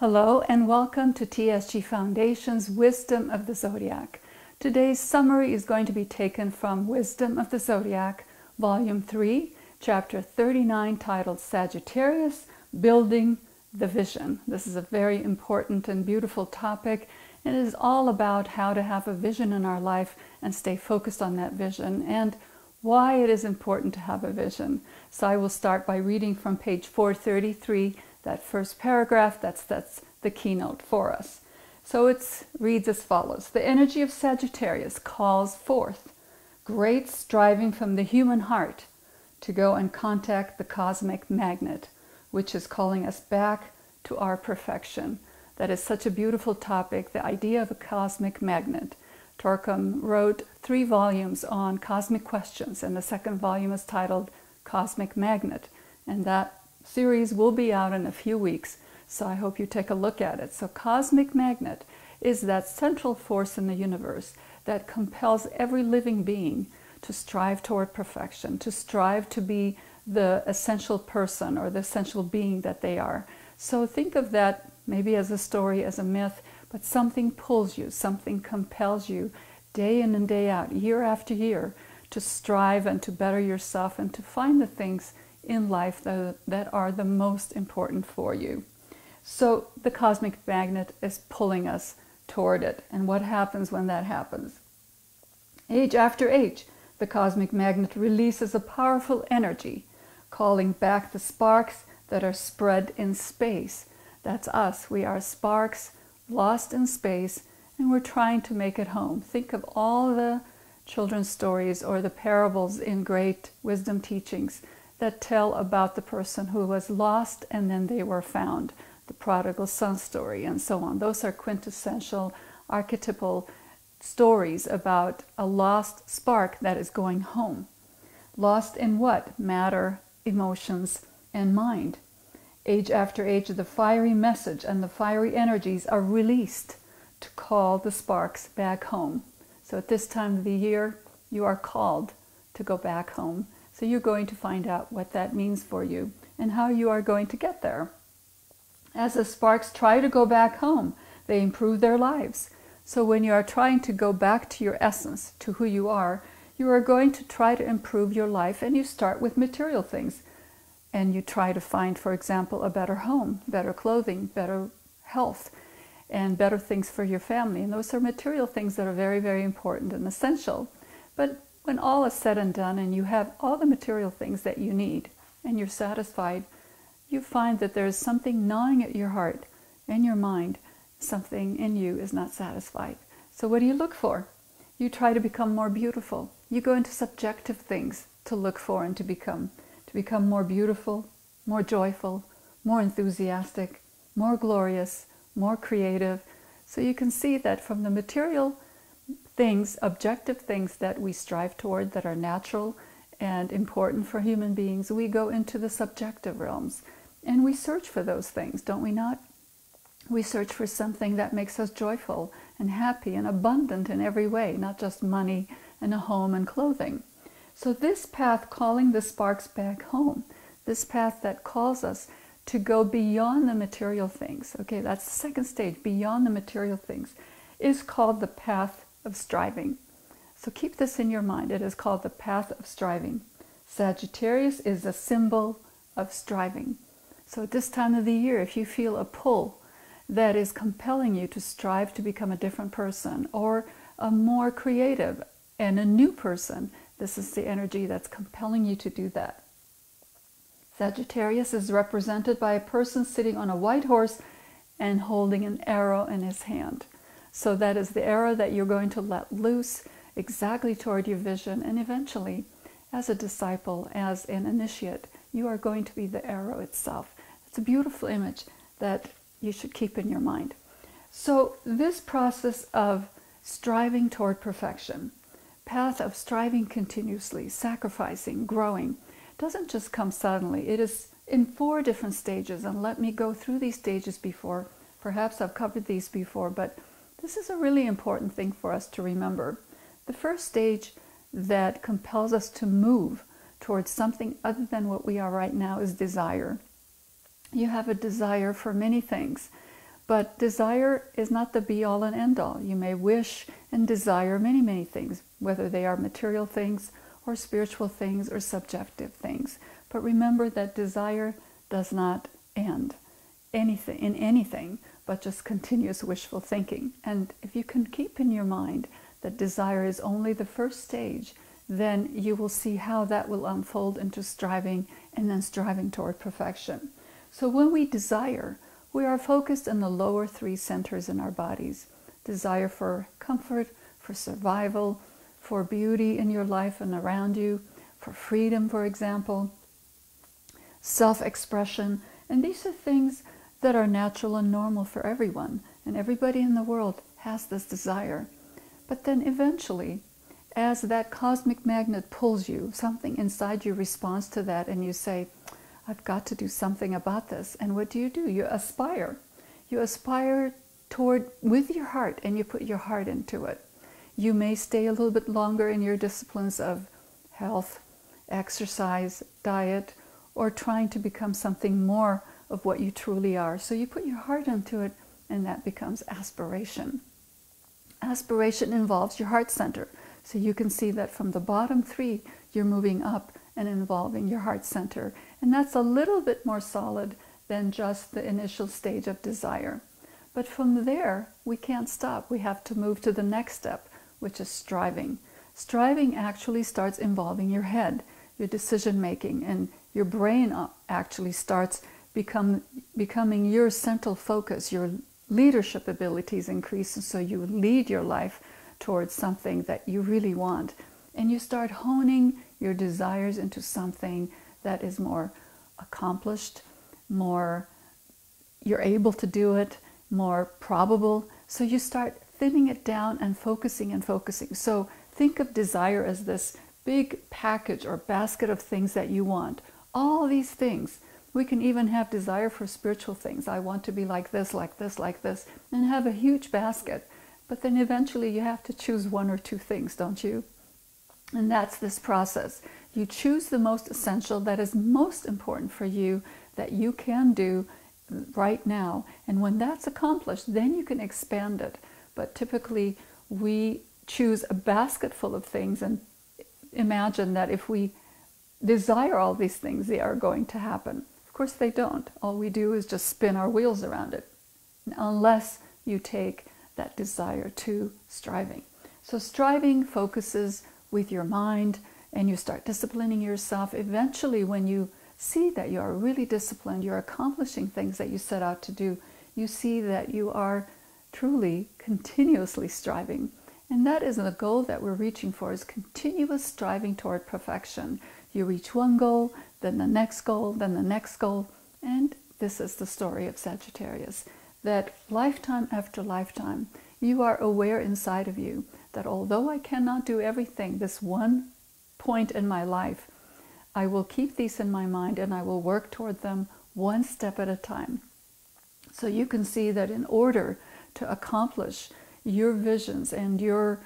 Hello and welcome to TSG Foundation's Wisdom of the Zodiac. Today's summary is going to be taken from Wisdom of the Zodiac, Volume 3, Chapter 39, titled Sagittarius: Building the Vision. This is a very important and beautiful topic, and it is all about how to have a vision in our life and stay focused on that vision and why it is important to have a vision. So I will start by reading from page 433. That first paragraph, that's the keynote for us. So it reads as follows. The energy of Sagittarius calls forth great striving from the human heart to go and contact the cosmic magnet, which is calling us back to our perfection. That is such a beautiful topic, the idea of a cosmic magnet. Torkom wrote 3 volumes on cosmic questions, and the second volume is titled Cosmic Magnet, and that series will be out in a few weeks, so I hope you take a look at it. So cosmic magnet is that central force in the universe that compels every living being to strive toward perfection, to strive to be the essential person or the essential being that they are. So think of that maybe as a story, as a myth, but something pulls you, something compels you day in and day out, year after year, to strive and to better yourself and to find the things in life that are the most important for you. So the cosmic magnet is pulling us toward it. And what happens when that happens? Age after age, the cosmic magnet releases a powerful energy, calling back the sparks that are spread in space. That's us. We are sparks lost in space, and we're trying to make it home. Think of all the children's stories or the parables in great wisdom teachings that tell about the person who was lost and then they were found, the prodigal son story and so on. Those are quintessential archetypal stories about a lost spark that is going home. Lost in what? Matter, emotions, and mind. Age after age, the fiery message and the fiery energies are released to call the sparks back home. So at this time of the year, you are called to go back home. So you're going to find out what that means for you and how you are going to get there. As the sparks try to go back home, they improve their lives. So when you are trying to go back to your essence, to who you are going to try to improve your life, and you start with material things. And you try to find, for example, a better home, better clothing, better health, and better things for your family. And those are material things that are very, very important and essential. But when all is said and done and you have all the material things that you need and you're satisfied, you find that there is something gnawing at your heart and your mind. Something in you is not satisfied. So what do you look for? You try to become more beautiful. You go into subjective things to look for and to become more beautiful, more joyful, more enthusiastic, more glorious, more creative. So you can see that from the material things, objective things that we strive toward that are natural and important for human beings, we go into the subjective realms and we search for those things, don't we not? We search for something that makes us joyful and happy and abundant in every way, not just money and a home and clothing. So this path calling the sparks back home, this path that calls us to go beyond the material things, okay, that's the second stage, beyond the material things, is called the path of striving. So keep this in your mind. It is called the path of striving. Sagittarius is a symbol of striving. So at this time of the year, if you feel a pull that is compelling you to strive to become a different person or a more creative and a new person, this is the energy that's compelling you to do that. Sagittarius is represented by a person sitting on a white horse and holding an arrow in his hand. So that is the arrow that you're going to let loose exactly toward your vision. And eventually, as a disciple, as an initiate, you are going to be the arrow itself. It's a beautiful image that you should keep in your mind. So this process of striving toward perfection, path of striving continuously, sacrificing, growing, doesn't just come suddenly. It is in 4 different stages. And let me go through these stages before. Perhaps I've covered these before, but this is a really important thing for us to remember. The first stage that compels us to move towards something other than what we are right now is desire. You have a desire for many things, But desire is not the be-all and end-all. You may wish and desire many, many things, whether they are material things or spiritual things or subjective things. But remember that desire does not end anything in anything, but just continuous wishful thinking. And if you can keep in your mind that desire is only the first stage, then you will see how that will unfold into striving and then striving toward perfection. So when we desire, we are focused in the lower three centers in our bodies. Desire for comfort, for survival, for beauty in your life and around you, for freedom, for example, self-expression. And these are things that are natural and normal for everyone. And everybody in the world has this desire. But then eventually, as that cosmic magnet pulls you, something inside you responds to that and you say, I've got to do something about this. And what do? You aspire. You aspire toward with your heart, and you put your heart into it. You may stay a little bit longer in your disciplines of health, exercise, diet, or trying to become something more of what you truly are. So you put your heart into it, and that becomes aspiration. Aspiration involves your heart center. So you can see that from the bottom three, you're moving up and involving your heart center. And that's a little bit more solid than just the initial stage of desire. But from there, we can't stop. We have to move to the next step, which is striving. Striving actually starts involving your head, your decision-making, and your brain actually starts becoming your central focus. Your leadership abilities increase, and so you lead your life towards something that you really want. And you start honing your desires into something that is more accomplished, more you're able to do it, more probable. So you start thinning it down and focusing and focusing. So think of desire as this big package or basket of things that you want. All these things. We can even have desire for spiritual things. I want to be like this, like this, like this, and have a huge basket. But then eventually you have to choose one or two things, don't you? And that's this process. You choose the most essential, that is most important for you, that you can do right now. And when that's accomplished, then you can expand it. But typically we choose a basket full of things and imagine that if we desire all these things, they are going to happen. Of course they don't. All we do is just spin our wheels around it, unless you take that desire to striving. So striving focuses with your mind, and you start disciplining yourself. Eventually, when you see that you are really disciplined, you're accomplishing things that you set out to do, you see that you are truly continuously striving. And that is the goal that we're reaching for, is continuous striving toward perfection. You reach one goal, then the next goal, then the next goal. And this is the story of Sagittarius. That lifetime after lifetime, you are aware inside of you that although I cannot do everything this one point in my life, I will keep these in my mind and I will work toward them one step at a time. So you can see that in order to accomplish your visions and your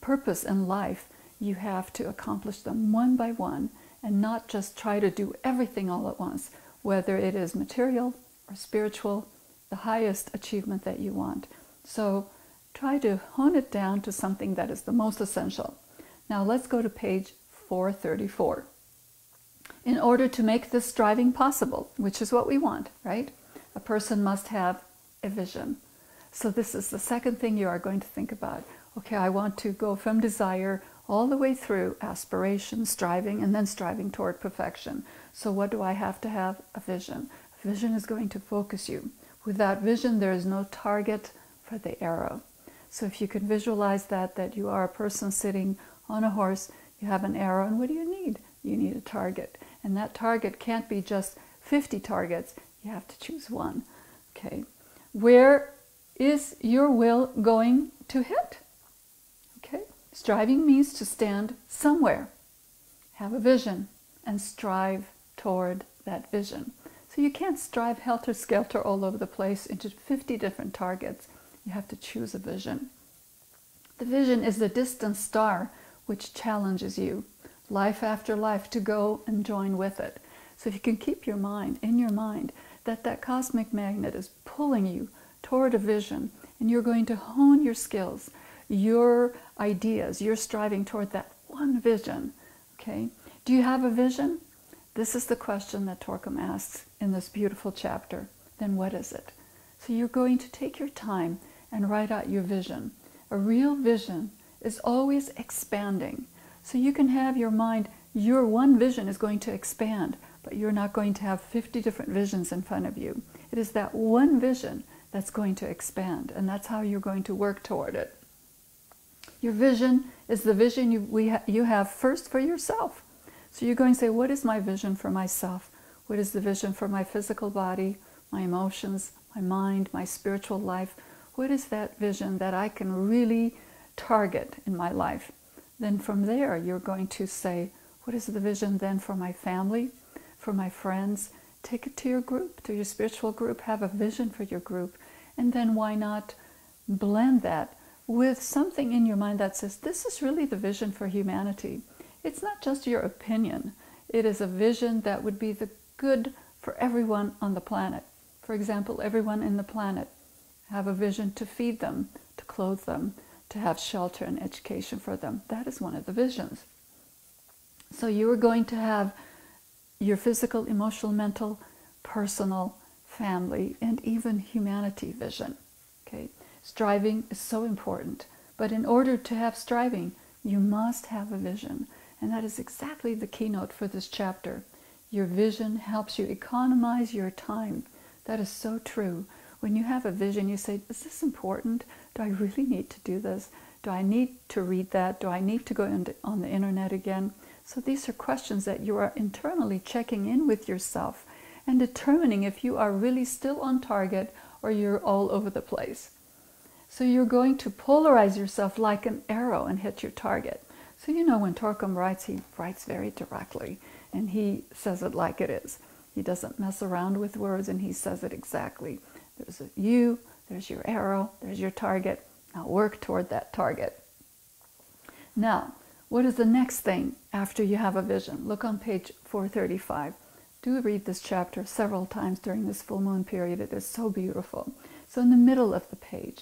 purpose in life, you have to accomplish them one by one and not just try to do everything all at once, whether it is material or spiritual, the highest achievement that you want. So try to hone it down to something that is the most essential. Now let's go to page 434. In order to make this striving possible, which is what we want, right? A person must have a vision. So this is the second thing you are going to think about. Okay, I want to go from desire all the way through aspiration, striving, and then striving toward perfection. So what do I have to have? A vision. Vision is going to focus you. Without vision, there is no target for the arrow. So if you can visualize that you are a person sitting on a horse, you have an arrow, and what do you need? You need a target. And that target can't be just 50 targets. You have to choose one. Okay. Where is your will going to hit? Okay. Striving means to stand somewhere, have a vision, and strive toward that vision. So you can't strive helter-skelter all over the place into 50 different targets. You have to choose a vision. The vision is the distant star which challenges you, life after life, to go and join with it. So if you can keep your mind in your mind that cosmic magnet is pulling you toward a vision, and you're going to hone your skills, your ideas, you're striving toward that one vision, okay? Do you have a vision? This is the question that Torkom asks in this beautiful chapter. Then what is it? So you're going to take your time and write out your vision. A real vision is always expanding. So you can have your mind, your one vision is going to expand, but you're not going to have 50 different visions in front of you. It is that one vision that's going to expand, and that's how you're going to work toward it. Your vision is the vision you have first for yourself. So you're going to say, what is my vision for myself? What is the vision for my physical body, my emotions, my mind, my spiritual life? What is that vision that I can really target in my life? Then from there, you're going to say, what is the vision then for my family, for my friends? Take it to your group, to your spiritual group, have a vision for your group. And then why not blend that with something in your mind that says, this is really the vision for humanity. It's not just your opinion. It is a vision that would be the good for everyone on the planet. For example, everyone in the planet have a vision to feed them, to clothe them, to have shelter and education for them. That is one of the visions. So you are going to have your physical, emotional, mental, personal, family, and even humanity vision. Okay? Striving is so important, but in order to have striving, you must have a vision. And that is exactly the keynote for this chapter. Your vision helps you economize your time. That is so true. When you have a vision, you say, is this important? Do I really need to do this? Do I need to read that? Do I need to go on the internet again? So these are questions that you are internally checking in with yourself and determining if you are really still on target or you're all over the place. So you're going to polarize yourself like an arrow and hit your target. So you know when Torkom writes, he writes very directly and he says it like it is. He doesn't mess around with words and he says it exactly. There's you, there's your arrow, there's your target. Now work toward that target. Now, what is the next thing after you have a vision? Look on page 435. Do read this chapter several times during this full moon period. It is so beautiful. So in the middle of the page,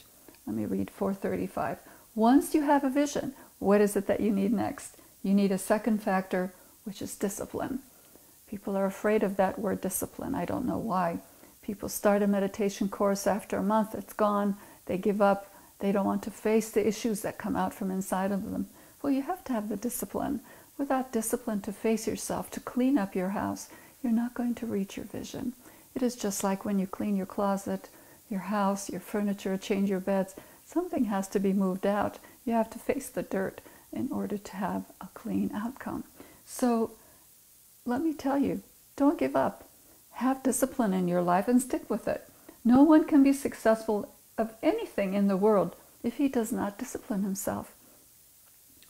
let me read 435. Once you have a vision, what is it that you need next? You need a second factor, which is discipline. People are afraid of that word discipline. I don't know why. People start a meditation course after a month, it's gone. They give up. They don't want to face the issues that come out from inside of them. Well, you have to have the discipline. Without discipline to face yourself, to clean up your house, you're not going to reach your vision. It is just like when you clean your closet, your house, your furniture, change your beds. Something has to be moved out. You have to face the dirt in order to have a clean outcome. So let me tell you, don't give up. Have discipline in your life and stick with it. No one can be successful of anything in the world if he does not discipline himself.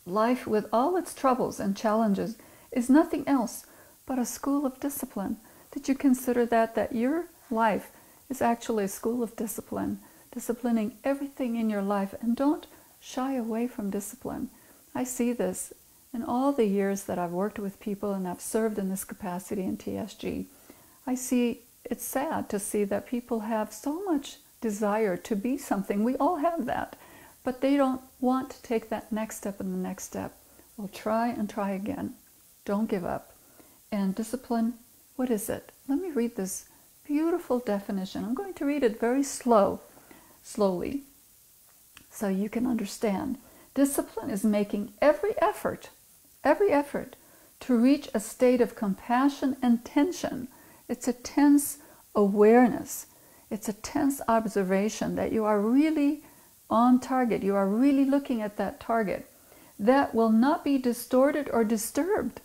Life, with all its troubles and challenges, is nothing else but a school of discipline. Did you consider that your life is actually a school of discipline, disciplining everything in your life? And don't shy away from discipline. I see this in all the years that I've worked with people and I've served in this capacity in TSG. I see it's sad to see that people have so much desire to be something. We all have that. But they don't want to take that next step and the next step. Well, try and try again. Don't give up. And discipline, what is it? Let me read this beautiful definition. I'm going to read it very slowly, so you can understand. Discipline is making every effort to reach a state of compassion and tension. It's a tense awareness. It's a tense observation that you are really on target, you are really looking at that target that will not be distorted or disturbed.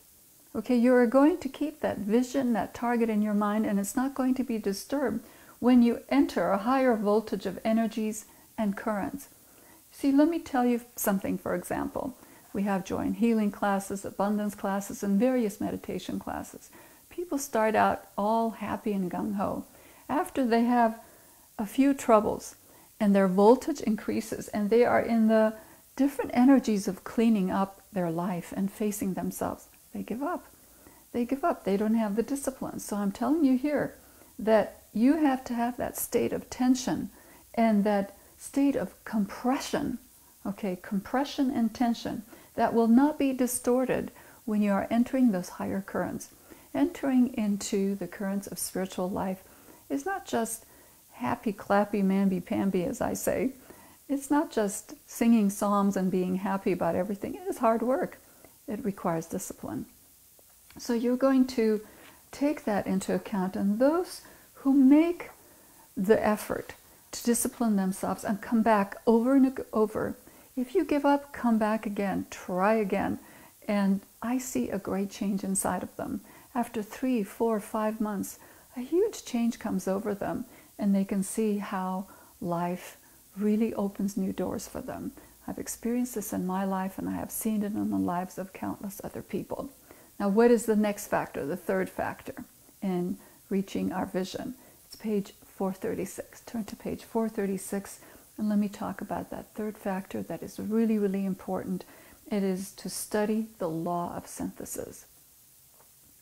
Okay, you are going to keep that vision, that target in your mind, and it's not going to be disturbed when you enter a higher voltage of energies and currents. See, let me tell you something, for example. We have joy and healing classes, abundance classes, and various meditation classes. People start out all happy and gung-ho. After they have a few troubles, and their voltage increases and they are in the different energies of cleaning up their life and facing themselves, they give up. They don't have the discipline. So I'm telling you here that you have to have that state of tension and that state of compression, okay, compression and tension that will not be distorted when you are entering those higher currents. Entering into the currents of spiritual life is not just happy, clappy, mamby-pamby, as I say. It's not just singing psalms and being happy about everything. It is hard work. It requires discipline. So you're going to take that into account, and those who make the effort to discipline themselves and come back over and over. If you give up, come back again, try again. And I see a great change inside of them. After 3, 4, 5 months, a huge change comes over them, and they can see how life really opens new doors for them. I've experienced this in my life, and I have seen it in the lives of countless other people. Now, what is the next factor, the third factor in reaching our vision? It's page 436. Turn to page 436, and let me talk about that third factor that is really, really important. It is to study the law of synthesis.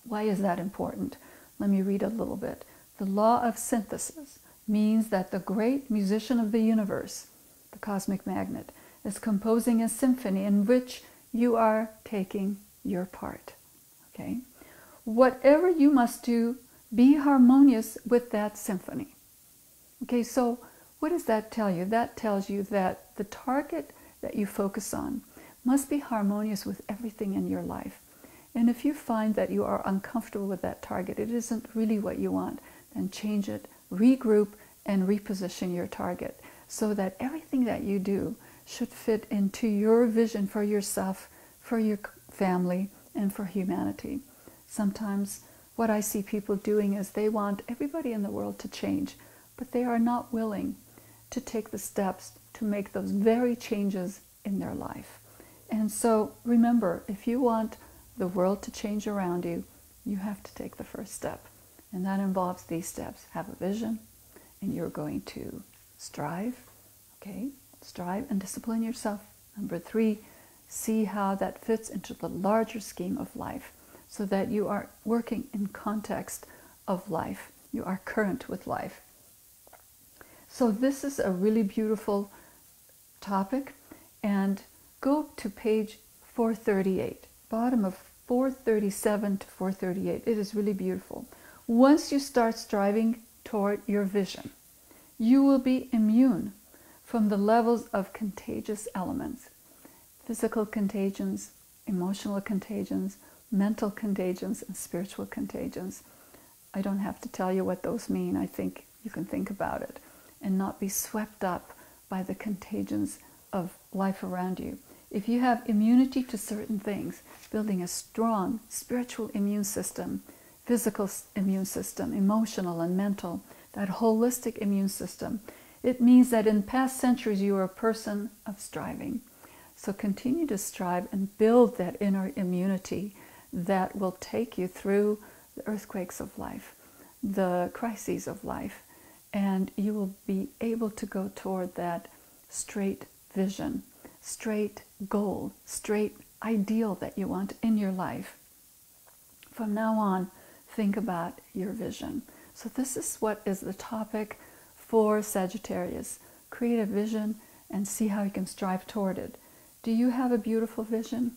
Why is that important? Let me read a little bit. The law of synthesis means that the great musician of the universe, the cosmic magnet, is composing a symphony in which you are taking your part. Okay? Whatever you must do, be harmonious with that symphony. Okay, so what does that tell you? That tells you that the target that you focus on must be harmonious with everything in your life. And if you find that you are uncomfortable with that target, it isn't really what you want, then change it, regroup, and reposition your target so that everything that you do should fit into your vision for yourself, for your family, and for humanity. Sometimes what I see people doing is they want everybody in the world to change, but they are not willing to take the steps to make those very changes in their life. And so remember, if you want the world to change around you, you have to take the first step. And that involves these steps. Have a vision, and you're going to strive, okay? Strive and discipline yourself. Number 3, see how that fits into the larger scheme of life so that you are working in context of life. You are current with life. So this is a really beautiful topic. And go to page 438, bottom of 437 to 438. It is really beautiful. Once you start striving toward your vision, you will be immune from the levels of contagious elements. Physical contagions, emotional contagions, mental contagions, and spiritual contagions. I don't have to tell you what those mean. I think you can think about it and not be swept up by the contagions of life around you. If you have immunity to certain things, building a strong spiritual immune system, physical immune system, emotional and mental, that holistic immune system, it means that in past centuries you were a person of striving. So continue to strive and build that inner immunity that will take you through the earthquakes of life, the crises of life, and you will be able to go toward that straight vision, straight goal, straight ideal that you want in your life. From now on, think about your vision. So this is what is the topic for Sagittarius. Create a vision and see how you can strive toward it. Do you have a beautiful vision?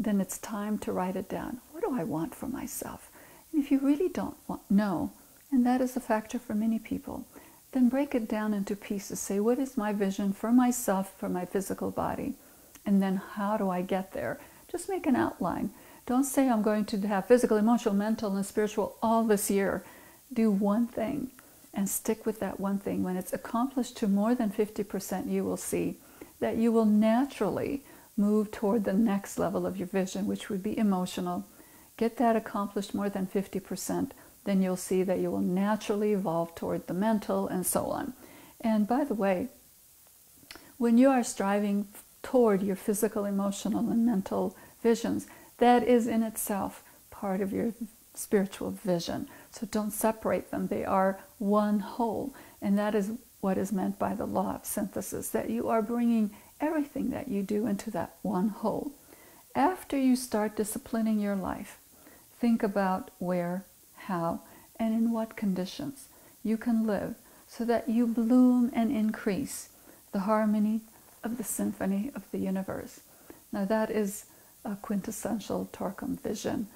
Then it's time to write it down. What do I want for myself? And if you really don't know, and that is a factor for many people, then break it down into pieces. Say, what is my vision for myself, for my physical body? And then how do I get there? Just make an outline. Don't say, I'm going to have physical, emotional, mental, and spiritual all this year. Do one thing and stick with that one thing. When it's accomplished to more than 50%, you will see that you will naturally move toward the next level of your vision, which would be emotional. Get that accomplished more than 50%. Then you'll see that you will naturally evolve toward the mental and so on. And by the way, when you are striving toward your physical, emotional, and mental visions, that is in itself part of your spiritual vision. So don't separate them. They are one whole. And that is what is meant by the law of synthesis, that you are bringing everything that you do into that one whole. After you start disciplining your life, think about where, how, and in what conditions you can live so that you bloom and increase the harmony of the symphony of the universe. Now that is a quintessential Torkom vision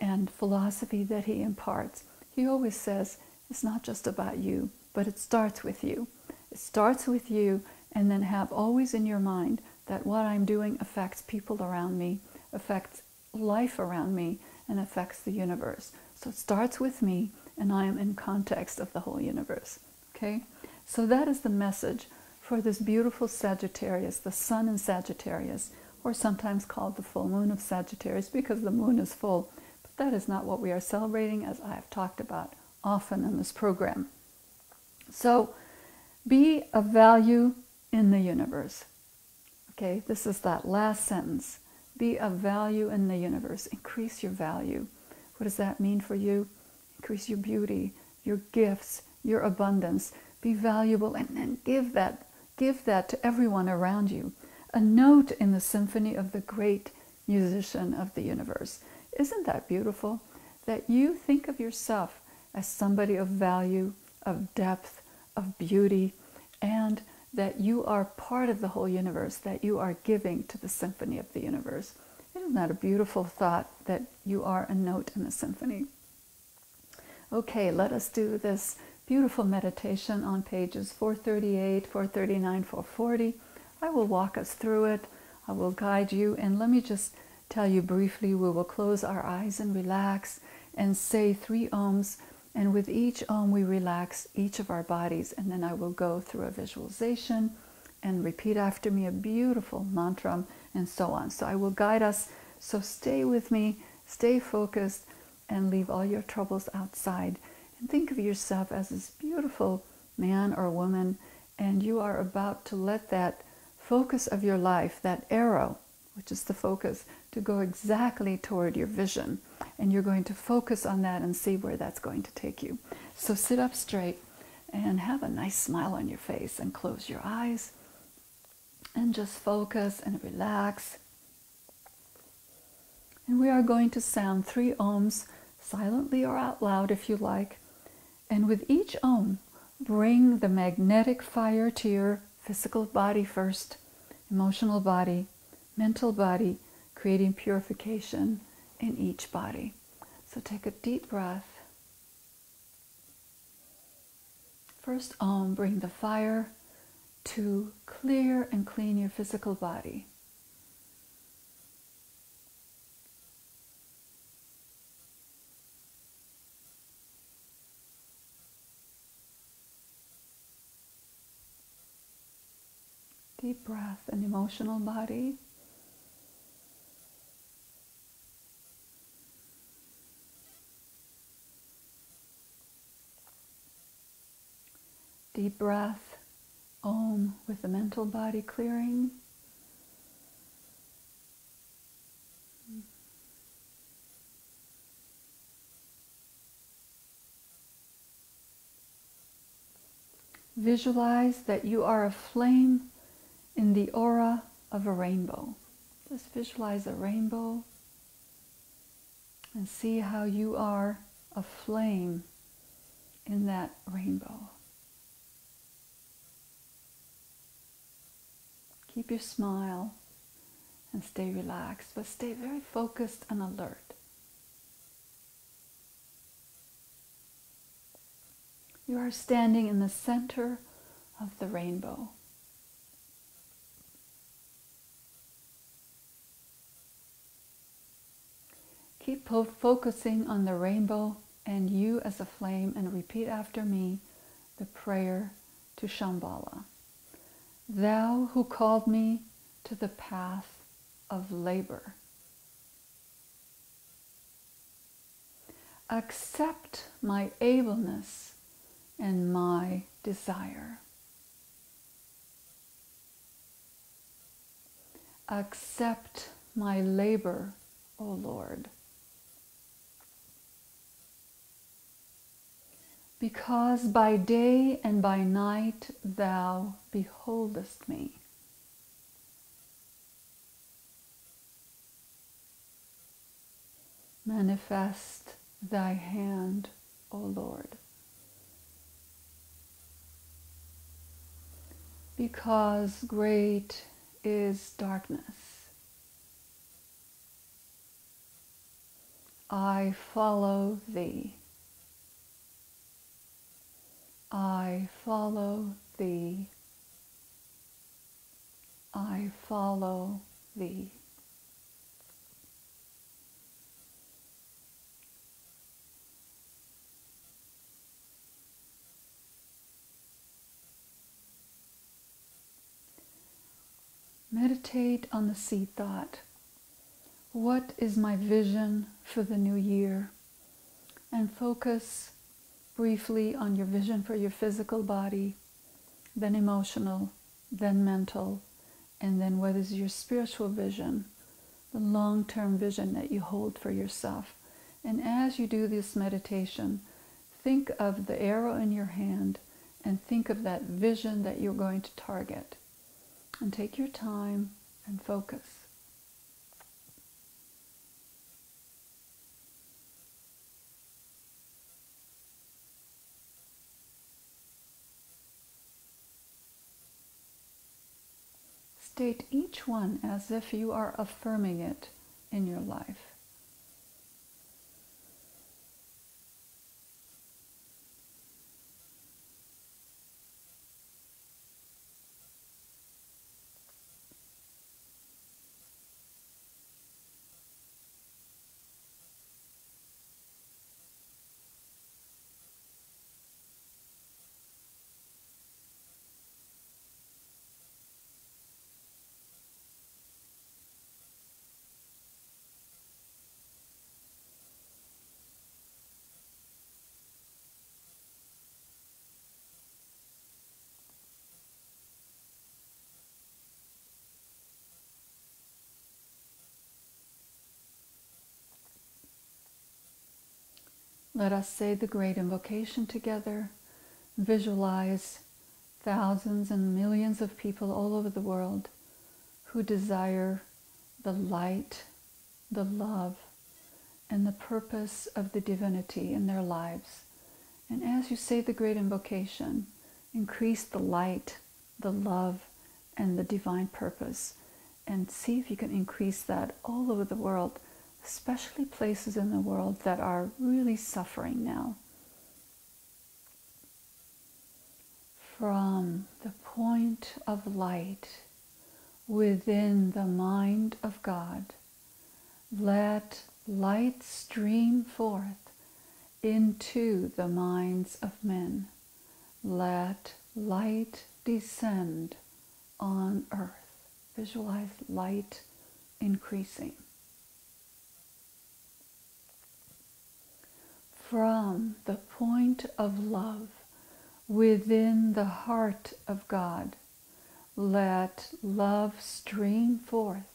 and philosophy that he imparts. He always says, it's not just about you, but it starts with you. It starts with you, and then have always in your mind that what I'm doing affects people around me, affects life around me, and affects the universe. So it starts with me, and I am in context of the whole universe, okay? So that is the message for this beautiful Sagittarius, the sun in Sagittarius, or sometimes called the full moon of Sagittarius because the moon is full. But that is not what we are celebrating, as I have talked about often in this program. So be of value in the universe. Okay, this is that last sentence. Be of value in the universe. Increase your value. What does that mean for you? Increase your beauty, your gifts, your abundance. Be valuable, and then give that to everyone around you. A note in the symphony of the great musician of the universe. Isn't that beautiful? That you think of yourself as somebody of value, of depth, of beauty, and that you are part of the whole universe, that you are giving to the symphony of the universe. Isn't that a beautiful thought, that you are a note in the symphony? Okay, let us do this beautiful meditation on pages 438, 439, 440. I will walk us through it. I will guide you. And let me just tell you briefly, we will close our eyes and relax and say 3 ohms. And with each om, we relax each of our bodies. And then I will go through a visualization and repeat after me a beautiful mantra and so on. So I will guide us. So stay with me, stay focused, and leave all your troubles outside. And think of yourself as this beautiful man or woman. And you are about to let that focus of your life, that arrow, which is the focus, to go exactly toward your vision. And you're going to focus on that and see where that's going to take you. So sit up straight and have a nice smile on your face and close your eyes and just focus and relax. And we are going to sound 3 ohms silently or out loud if you like. And with each ohm, bring the magnetic fire to your physical body first, emotional body, mental body, creating purification in each body. So take a deep breath. First om, bring the fire to clear and clean your physical body. Deep breath and emotional body. Deep breath, om with the mental body clearing. Visualize that you are a flame in the aura of a rainbow. Just visualize a rainbow and see how you are a flame in that rainbow. Keep your smile and stay relaxed, but stay very focused and alert. You are standing in the center of the rainbow. Keep focusing on the rainbow and you as a flame, and repeat after me the prayer to Shambhala. Thou who called me to the path of labor, accept my ableness and my desire. Accept my labor, O Lord, because by day and by night thou beholdest me. Manifest thy hand, O Lord, because great is darkness. I follow thee. I follow thee. I follow thee. Meditate on the seed thought. What is my vision for the new year? And focus briefly on your vision for your physical body, then emotional, then mental, and then what is your spiritual vision, the long-term vision that you hold for yourself. And as you do this meditation, think of the arrow in your hand and think of that vision that you're going to target. And take your time and focus. State each one as if you are affirming it in your life. Let us say the great invocation together. Visualize thousands and millions of people all over the world who desire the light, the love, and the purpose of the divinity in their lives. And as you say the great invocation, increase the light, the love, and the divine purpose, and see if you can increase that all over the world, especially places in the world that are really suffering now. From the point of light within the mind of God, let light stream forth into the minds of men. Let light descend on earth. Visualize light increasing. From the point of love within the heart of God, let love stream forth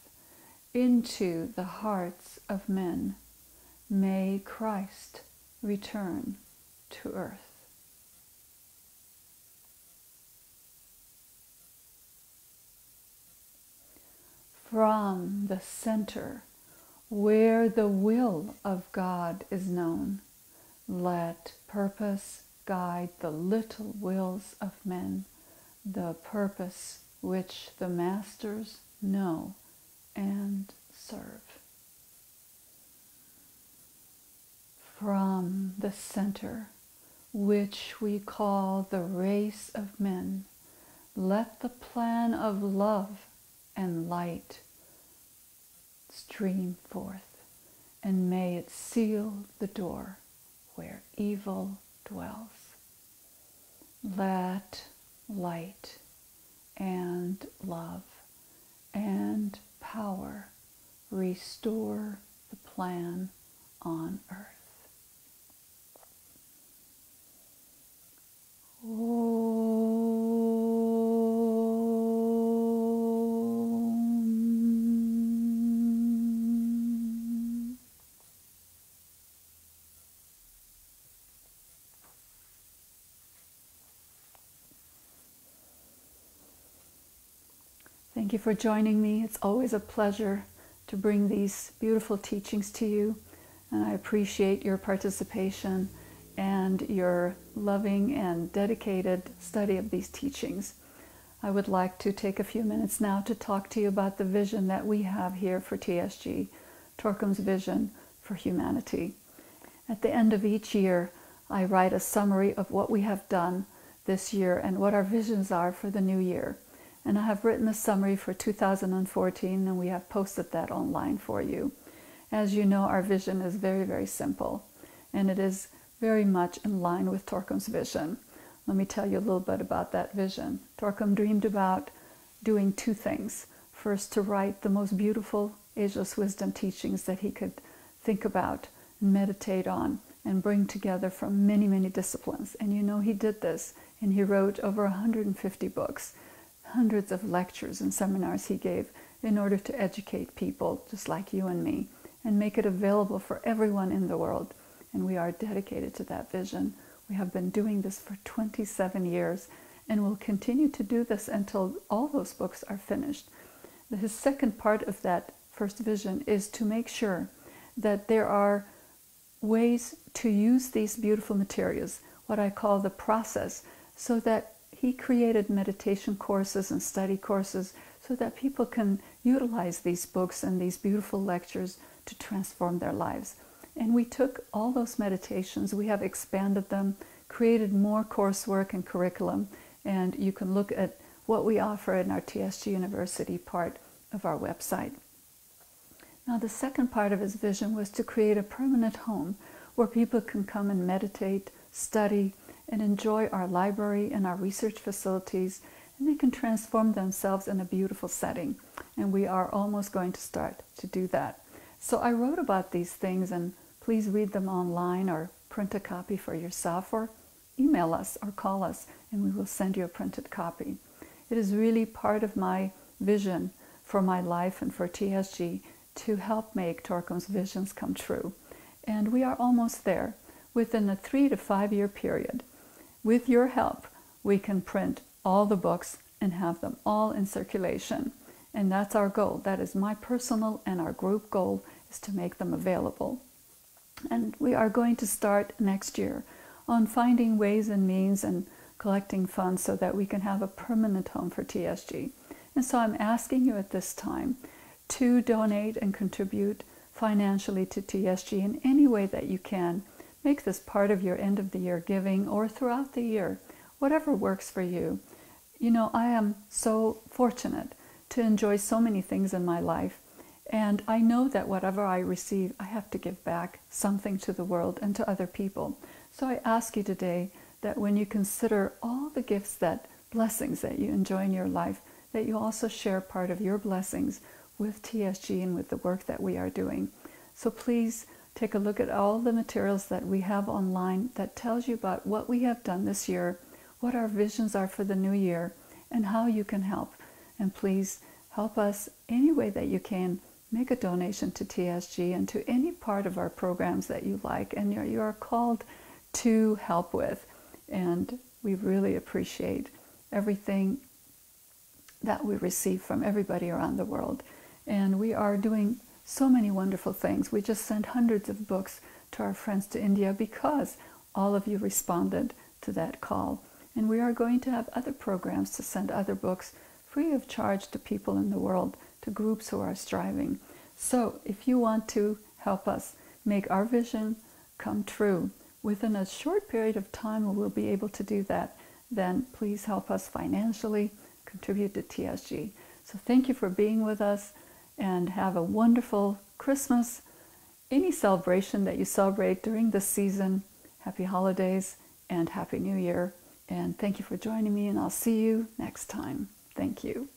into the hearts of men. May Christ return to earth. From the center where the will of God is known, let purpose guide the little wills of men, the purpose which the masters know and serve. From the center, which we call the race of men, let the plan of love and light stream forth, and may it seal the door where evil dwells. Let light and love and power restore the plan on earth. Thank you for joining me. It's always a pleasure to bring these beautiful teachings to you, and I appreciate your participation and your loving and dedicated study of these teachings. I would like to take a few minutes now to talk to you about the vision that we have here for TSG, Torkom's vision for humanity. At the end of each year, I write a summary of what we have done this year and what our visions are for the new year. And I have written a summary for 2014, and we have posted that online for you. As you know, our vision is very, very simple, and it is very much in line with Torkom's vision. Let me tell you a little bit about that vision. Torkom dreamed about doing two things. First, to write the most beautiful ageless wisdom teachings that he could think about, meditate on, and bring together from many, many disciplines. And you know he did this, and he wrote over 150 books, hundreds of lectures and seminars he gave in order to educate people just like you and me and make it available for everyone in the world. And we are dedicated to that vision. We have been doing this for 27 years and will continue to do this until all those books are finished. His second part of that first vision is to make sure that there are ways to use these beautiful materials, what I call the process, so that he created meditation courses and study courses so that people can utilize these books and these beautiful lectures to transform their lives. And we took all those meditations, we have expanded them, created more coursework and curriculum, and you can look at what we offer in our TSG University part of our website. Now, the second part of his vision was to create a permanent home where people can come and meditate, study, and enjoy our library and our research facilities, and they can transform themselves in a beautiful setting. And we are almost going to start to do that. So I wrote about these things, and please read them online or print a copy for yourself, or email us or call us, and we will send you a printed copy. It is really part of my vision for my life and for TSG to help make Torkom's visions come true. And we are almost there. Within a 3 to 5 year period, with your help, we can print all the books and have them all in circulation. And that's our goal. That is my personal and our group goal, is to make them available. And we are going to start next year on finding ways and means and collecting funds so that we can have a permanent home for TSG. And so I'm asking you at this time to donate and contribute financially to TSG in any way that you can. Make this part of your end of the year giving or throughout the year, whatever works for you. You know, I am so fortunate to enjoy so many things in my life, and I know that whatever I receive, I have to give back something to the world and to other people. So I ask you today that when you consider all the gifts, that blessings that you enjoy in your life, that you also share part of your blessings with TSG and with the work that we are doing. So please take a look at all the materials that we have online that tells you about what we have done this year, what our visions are for the new year, and how you can help. And please help us any way that you can. Make a donation to TSG and to any part of our programs that you like and you are called to help with. And we really appreciate everything that we receive from everybody around the world. And we are doing so many wonderful things. We just sent hundreds of books to our friends to India because all of you responded to that call. And we are going to have other programs to send other books free of charge to people in the world, to groups who are striving. So if you want to help us make our vision come true within a short period of time, we'll be able to do that, then please help us financially, contribute to TSG. So thank you for being with us. And have a wonderful Christmas, any celebration that you celebrate during this season. Happy holidays and Happy New Year. And thank you for joining me, and I'll see you next time. Thank you.